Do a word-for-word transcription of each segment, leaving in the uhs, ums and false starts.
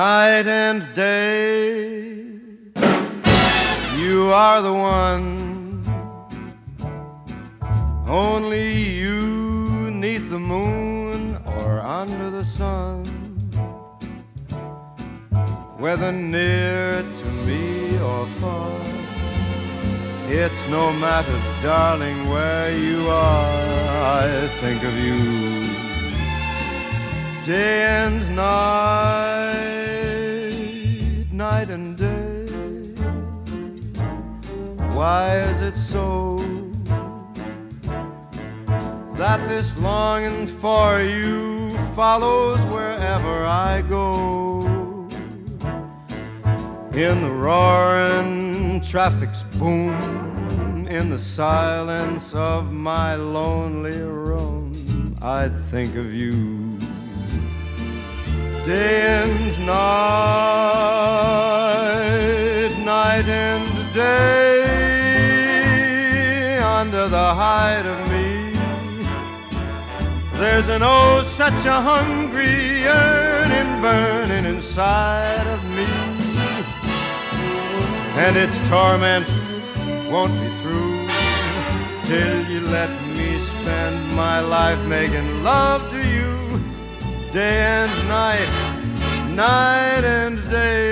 night and day. You are the one, only you, neath the moon or under the sun, whether near to me or far, it's no matter, darling, where you are. I think of you day and night, night and day. Why is it so that this longing for you follows wherever I go? In the roaring traffic's boom, in the silence of my lonely room, I think of you day and night, night and day. Under the hide of me, there's an oh such a hungry yearning burning inside of me, and its torment won't be through till you let me spend my life making love to you day and night, night and day.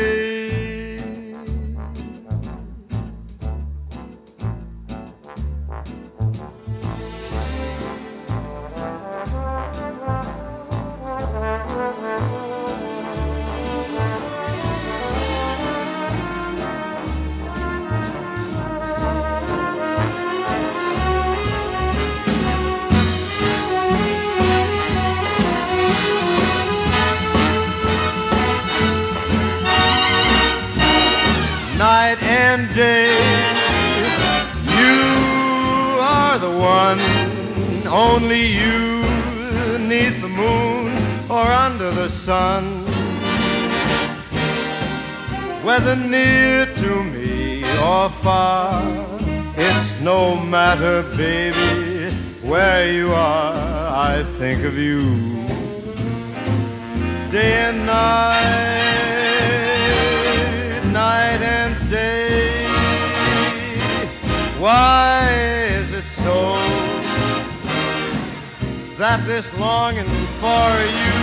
Night and day, you are the one, only you, neath the moon or under the sun, whether near to me or far, it's no matter, baby, where you are. I think of you day and night, night and day. Why is it so that this longing for you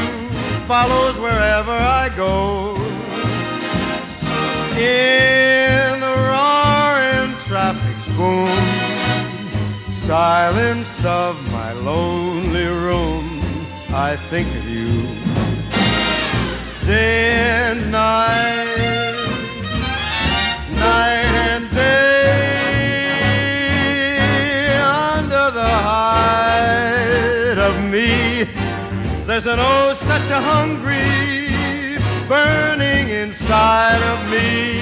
follows wherever I go? In the roaring traffic's boom, silence of my lonely room, I think of you day and night, night and day. Under the hide of me, there's an oh such a hungry burning inside of me,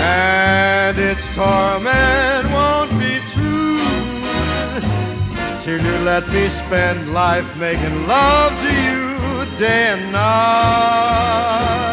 and its torment won't be through till you let me spend life making love to you day and night.